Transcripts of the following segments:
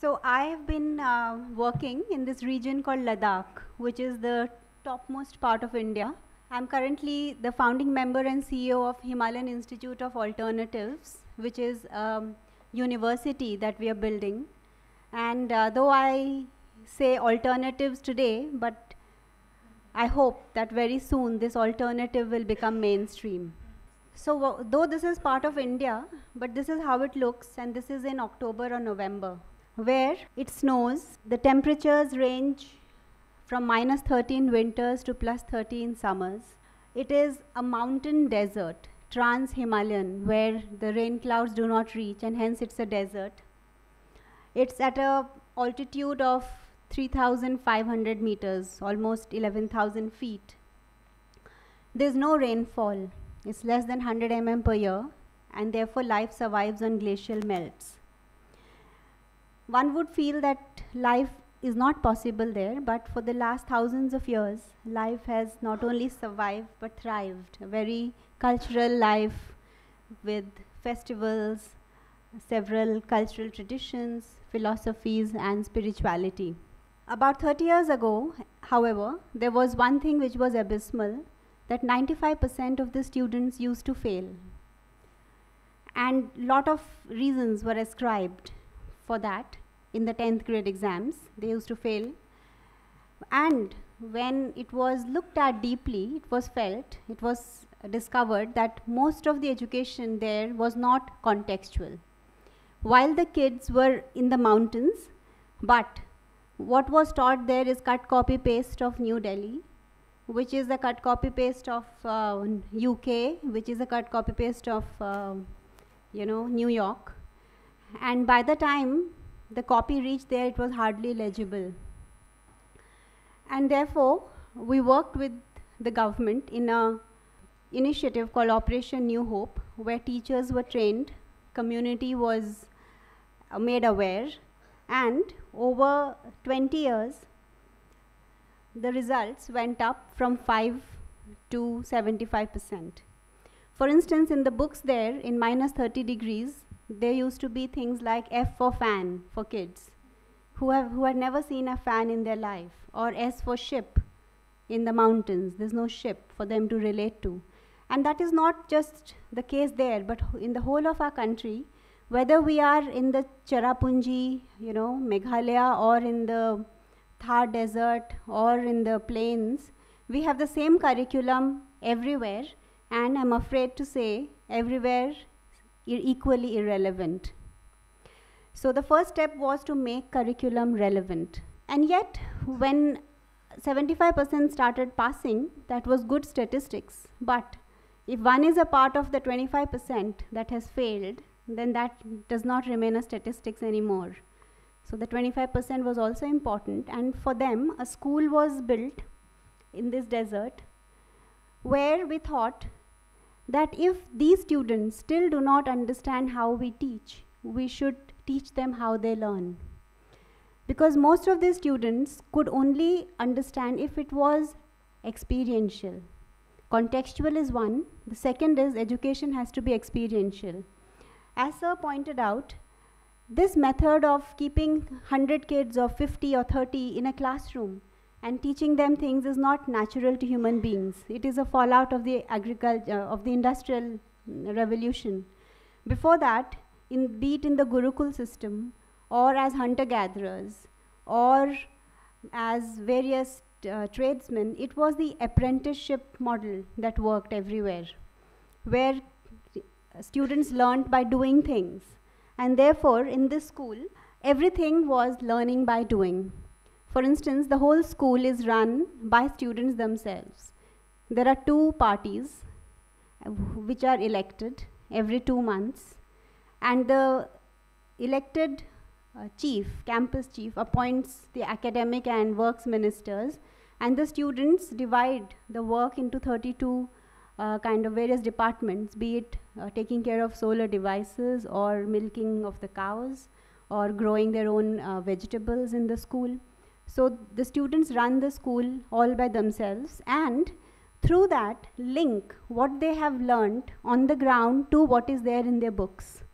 So I have been working in this region called Ladakh, which is the topmost part of India. I'm currently the founding member and CEO of Himalayan Institute of Alternatives, which is a university that we are building. And though I say alternatives today, but I hope that very soon this alternative will become mainstream. So though this is part of India, but this is how it looks, and this is in October or November, where it snows. The temperatures range from -13 winters to +30 summers. It is a mountain desert, trans-Himalayan, where the rain clouds do not reach, and hence it's a desert. It's at an altitude of 3,500 meters, almost 11,000 feet. There's no rainfall. It's less than 100 mm per year, and therefore life survives on glacial melts. One would feel that life is not possible there, but for the last thousands of years, life has not only survived but thrived. A very cultural life with festivals, several cultural traditions, philosophies, and spirituality. About 30 years ago, however, there was one thing which was abysmal, that 95% of the students used to fail. And a lot of reasons were ascribed for that. In the 10th grade exams, they used to fail. And when it was looked at deeply, it was felt, it was discovered that most of the education there was not contextual. While the kids were in the mountains, but what was taught there is cut, copy, paste of New Delhi, which is the cut, copy, paste of UK, which is a cut, copy, paste of New York. And by the time the copy reached there, it was hardly legible. And therefore, we worked with the government in an initiative called Operation New Hope, where teachers were trained, community was made aware, and over 20 years, the results went up from 5 to 75%. For instance, in the books there, in -30 degrees, there used to be things like F for fan for kids who had never seen a fan in their life, or S for ship. In the mountains, there's no ship for them to relate to. And that is not just the case there, but in the whole of our country, whether we are in the Charapunji, Meghalaya, or in the Thar Desert, or in the plains, we have the same curriculum everywhere, and I'm afraid to say everywhere equally irrelevant. So the first step was to make curriculum relevant. And yet, when 75% started passing, that was good statistics. But if one is a part of the 25% that has failed, then that does not remain a statistics anymore. So the 25% was also important. And for them, a school was built in this desert, where we thought that if these students still do not understand how we teach, we should teach them how they learn. Because most of these students could only understand if it was experiential. Contextual is one. The second is education has to be experiential. As Sir pointed out, this method of keeping 100 kids or 50 or 30 in a classroom and teaching them things is not natural to human beings. It is a fallout of the Industrial Revolution. Before that, be it in the Gurukul system, or as hunter-gatherers, or as various tradesmen, it was the apprenticeship model that worked everywhere, where students learned by doing things. And therefore, in this school, everything was learning by doing. For instance, the whole school is run by students themselves. There are two parties which are elected every 2 months, and the elected campus chief, appoints the academic and works ministers, and the students divide the work into 32 kind of various departments, be it taking care of solar devices, or milking of the cows, or growing their own vegetables in the school. So the students run the school all by themselves, and through that link what they have learned on the ground to what is there in their books.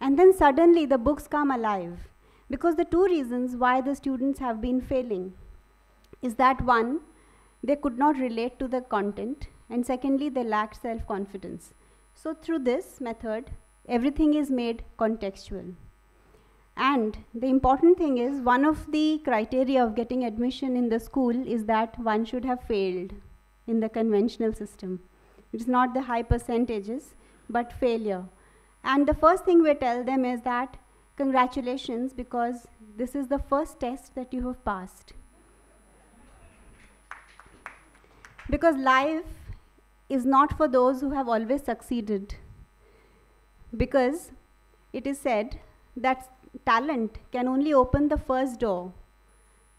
And then suddenly the books come alive, because the two reasons why the students have been failing is that one, they could not relate to the content, and secondly, they lacked self-confidence. So through this method, everything is made contextual. And the important thing is, one of the criteria of getting admission in the school is that one should have failed in the conventional system. It is not the high percentages, but failure. And the first thing we tell them is that, congratulations, because this is the first test that you have passed. Because life is not for those who have always succeeded. Because it is said that talent can only open the first door.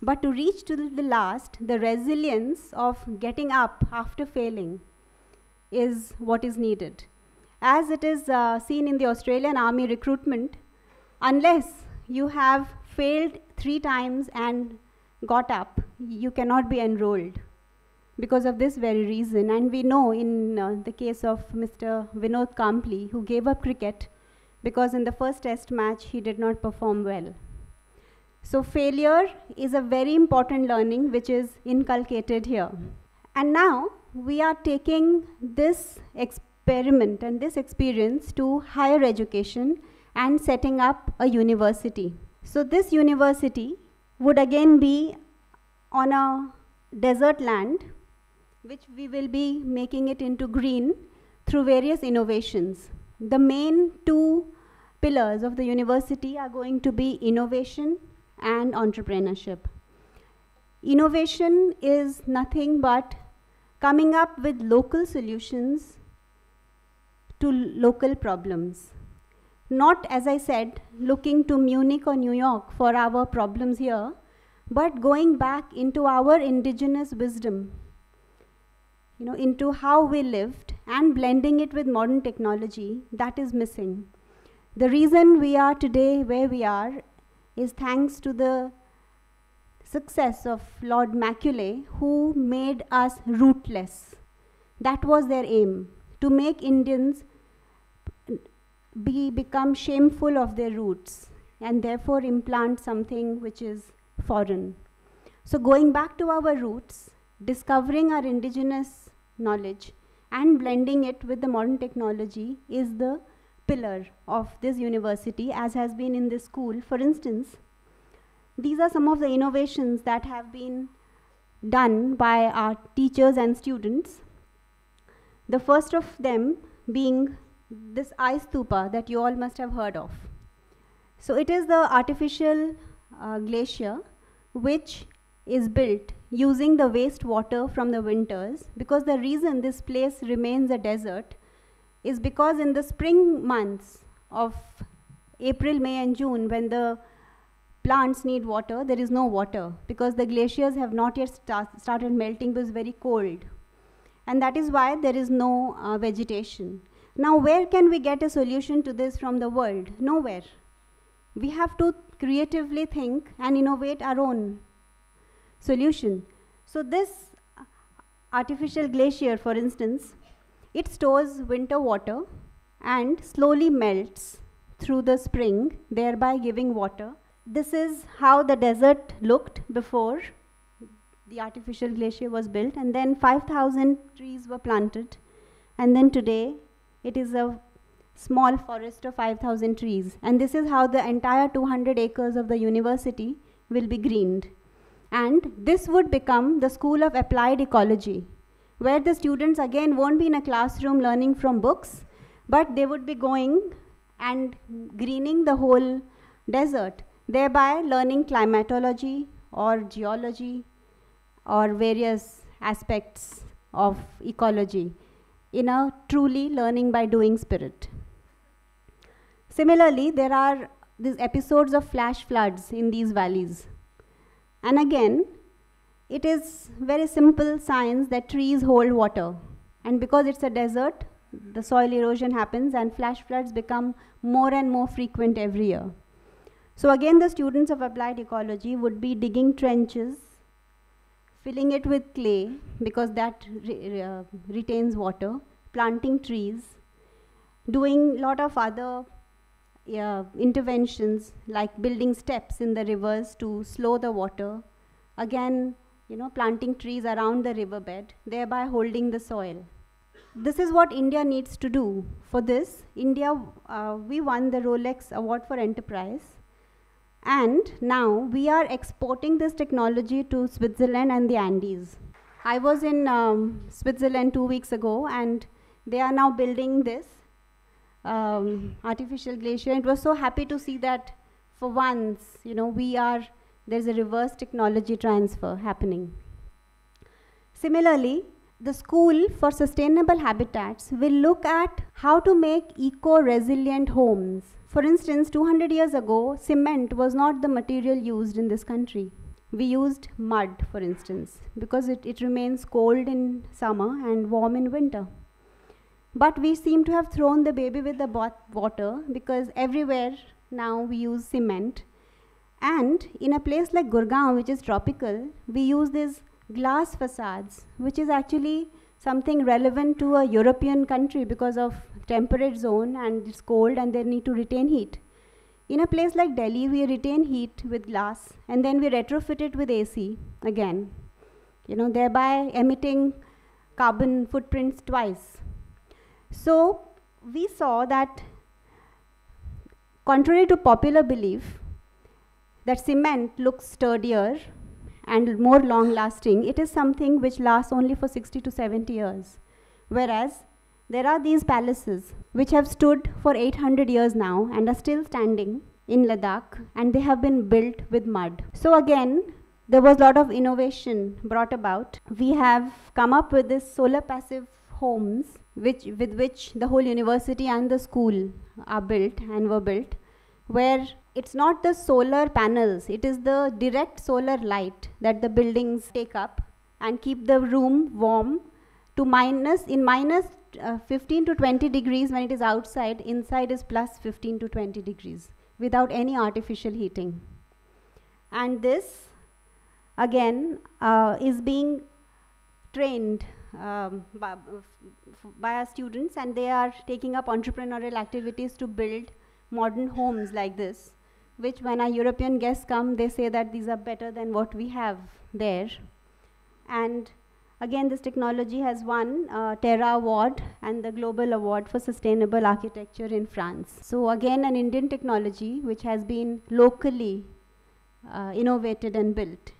But to reach to the last, the resilience of getting up after failing is what is needed. As it is seen in the Australian Army recruitment, unless you have failed 3 times and got up, you cannot be enrolled, because of this very reason. And we know in the case of Mr. Vinod Kampli, who gave up cricket because in the first test match he did not perform well. So failure is a very important learning which is inculcated here. And now we are taking this experiment and this experience to higher education and setting up a university. So this university would again be on a desert land, which we will be making it into green through various innovations. The main 2 pillars of the university are going to be innovation and entrepreneurship. Innovation is nothing but coming up with local solutions to local problems. Not, as I said, looking to Munich or New York for our problems here, but going back into our indigenous wisdom, you know, into how we lived, and blending it with modern technology. That is missing. The reason we are today where we are is thanks to the success of Lord Macaulay, who made us rootless. That was their aim, to make Indians become shameful of their roots and therefore implant something which is foreign. So going back to our roots, discovering our indigenous knowledge and blending it with the modern technology is the pillar of this university, as has been in this school. For instance, these are some of the innovations that have been done by our teachers and students. The first of them being this ice stupa that you all must have heard of. So it is the artificial glacier which is built using the wastewater from the winters, because the reason this place remains a desert is because in the spring months of April, May and June, when the plants need water, there is no water, because the glaciers have not yet started melting, because it was very cold. And that is why there is no vegetation. Now where can we get a solution to this from the world? Nowhere. We have to creatively think and innovate our own solution. So this artificial glacier, for instance, it stores winter water and slowly melts through the spring, thereby giving water. This is how the desert looked before the artificial glacier was built, and then 5,000 trees were planted, and then today it is a small forest of 5,000 trees. And this is how the entire 200 acres of the university will be greened. And this would become the School of Applied Ecology, where the students again won't be in a classroom learning from books, but they would be going and greening the whole desert, thereby learning climatology or geology or various aspects of ecology in a truly learning by doing spirit. Similarly, there are these episodes of flash floods in these valleys. And again, it is very simple science that trees hold water. And because it's a desert, the soil erosion happens and flash floods become more and more frequent every year. So again, the students of applied ecology would be digging trenches, filling it with clay because that retains water, planting trees, doing lot of other interventions like building steps in the rivers to slow the water. Again, you know, planting trees around the riverbed, thereby holding the soil. This is what India needs to do. For this, India, we won the Rolex Award for Enterprise. And now we are exporting this technology to Switzerland and the Andes. I was in Switzerland 2 weeks ago, and they are now building this artificial glacier. It was so happy to see that for once, you know, we are, there's a reverse technology transfer happening. Similarly, the School for Sustainable Habitats will look at how to make eco-resilient homes. For instance, 200 years ago, cement was not the material used in this country. We used mud, for instance, because it remains cold in summer and warm in winter. But we seem to have thrown the baby with the water, because everywhere now we use cement. And in a place like Gurgaon, which is tropical, we use these glass facades, which is actually something relevant to a European country because of temperate zone and it's cold and they need to retain heat. In a place like Delhi, we retain heat with glass and then we retrofit it with AC again, you know, thereby emitting carbon footprints twice. So we saw that, contrary to popular belief, that cement looks sturdier and more long lasting, it is something which lasts only for 60 to 70 years. Whereas there are these palaces which have stood for 800 years now and are still standing in Ladakh, and they have been built with mud. So again, there was a lot of innovation brought about. We have come up with this solar passive homes with which the whole university and the school are built and were built, where it's not the solar panels, it is the direct solar light that the buildings take up and keep the room warm to minus 15 to 20 degrees when it is outside, inside is plus 15 to 20 degrees without any artificial heating. And this again is being trained by our students, and they are taking up entrepreneurial activities to build modern homes like this, which when our European guests come, they say that these are better than what we have there. And again, this technology has won Terra Award and the Global Award for Sustainable Architecture in France. So again, an Indian technology which has been locally innovated and built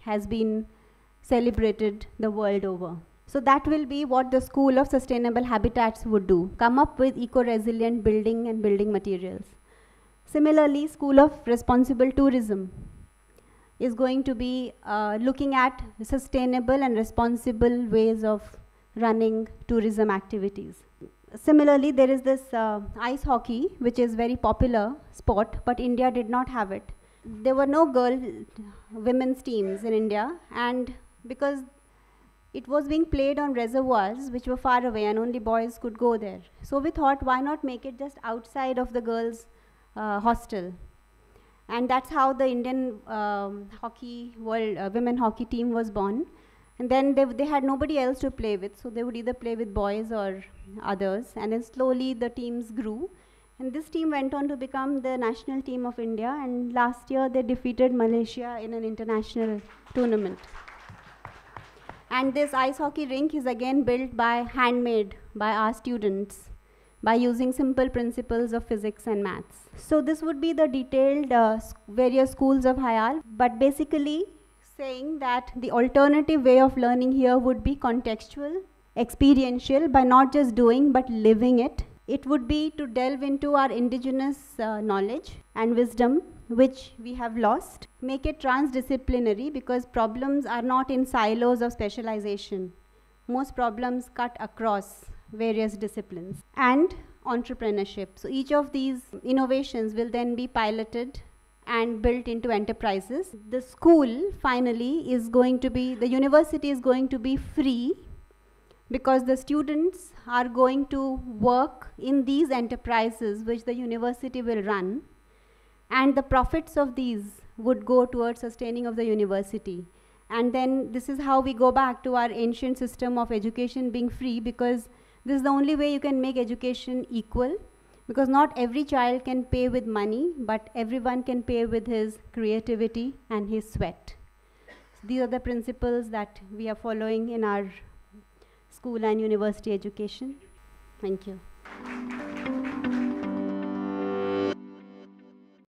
has been celebrated the world over. So that will be what the School of Sustainable Habitats would do, come up with eco-resilient building and building materials. Similarly, School of Responsible Tourism is going to be looking at sustainable and responsible ways of running tourism activities. Similarly, there is this ice hockey, which is very popular sport, but India did not have it. There were no women's teams in India, and because it was being played on reservoirs which were far away and only boys could go there. So we thought, why not make it just outside of the girls' hostel? And that's how the Indian women hockey team was born. And then they had nobody else to play with, so they would either play with boys or others. And then slowly the teams grew. And this team went on to become the national team of India. And last year they defeated Malaysia in an international tournament. And this ice hockey rink is again built by, handmade by our students, by using simple principles of physics and maths. So this would be the detailed various schools of Hayal, but basically saying that the alternative way of learning here would be contextual, experiential, by not just doing but living it. It would be to delve into our indigenous knowledge and wisdom, which we have lost, make it transdisciplinary because problems are not in silos of specialization. Most problems cut across various disciplines. And entrepreneurship. So each of these innovations will then be piloted and built into enterprises. The school finally is going to be, the university is going to be free because the students are going to work in these enterprises which the university will run. and the profits of these would go towards sustaining of the university. And then this is how we go back to our ancient system of education being free, because this is the only way you can make education equal, because not every child can pay with money, but everyone can pay with his creativity and his sweat. So these are the principles that we are following in our school and university education. Thank you.